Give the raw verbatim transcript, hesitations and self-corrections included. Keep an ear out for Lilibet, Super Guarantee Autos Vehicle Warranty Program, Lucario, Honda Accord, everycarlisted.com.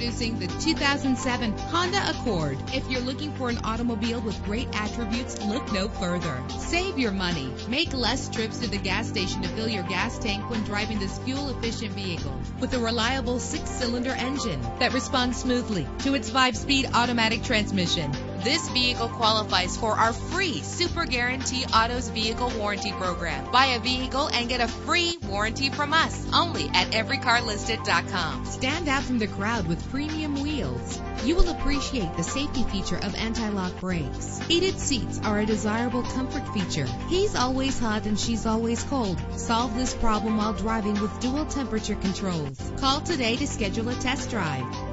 Introducing the two thousand seven Honda Accord. If you're looking for an automobile with great attributes, look no further. Save your money. Make less trips to the gas station to fill your gas tank when driving this fuel-efficient vehicle. With a reliable six-cylinder engine that responds smoothly to its five-speed automatic transmission. This vehicle qualifies for our free Super Guarantee Autos Vehicle Warranty Program. Buy a vehicle and get a free warranty from us only at every car listed dot com. Stand out from the crowd with premium wheels. You will appreciate the safety feature of anti-lock brakes. Heated seats are a desirable comfort feature. He's always hot and she's always cold. Solve this problem while driving with dual temperature controls. Call today to schedule a test drive.